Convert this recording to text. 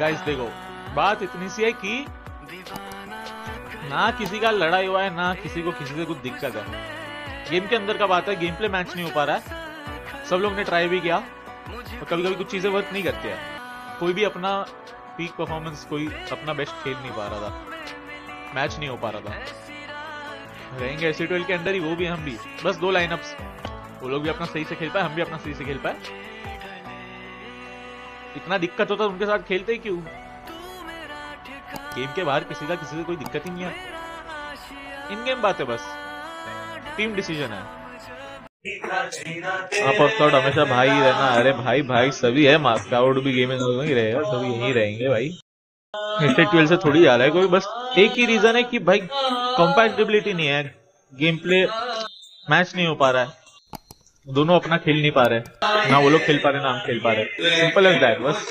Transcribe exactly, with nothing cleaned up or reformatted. Guys देखो, बात इतनी सी है कि ना किसी का लड़ाई हुआ है, ना किसी को किसी से कुछ दिक्कत है। गेम के अंदर का बात है, गेम प्ले मैच नहीं हो पा रहा है। सब लोग ने ट्राई भी किया और कभी कभी कुछ चीजें वर्क नहीं करती है। कोई भी अपना पीक परफॉर्मेंस, कोई अपना बेस्ट खेल नहीं पा रहा था, मैच नहीं हो पा रहा था। रहेंगे एस एट यू एल के अंदर ही, वो भी हम भी, बस दो लाइनअप्स। वो लोग भी अपना सही से खेल पाए, हम भी अपना सही से खेल पाए। इतना दिक्कत होता है उनके साथ खेलते ही क्यों? गेम के बाहर किसी का किसी से कोई दिक्कत ही नहीं है। इन गेम बात है, बस टीम डिसीजन है। आप ऑफ शॉट हमेशा भाई रहना। अरे भाई भाई सभी है, मास्काउट भी गेमिंग ही रहेगा, सभी यही रहेंगे भाई। एस एट यू एल से थोड़ी जा रहा है कोई, बस एक ही रीजन है कि भाई कंपैटिबिलिटी नहीं है, गेम प्ले मैच नहीं हो पा रहा है, दोनों अपना खेल नहीं पा रहे, ना वो लोग खेल पा रहे ना हम खेल पा रहे। सिंपल एज दैट बस।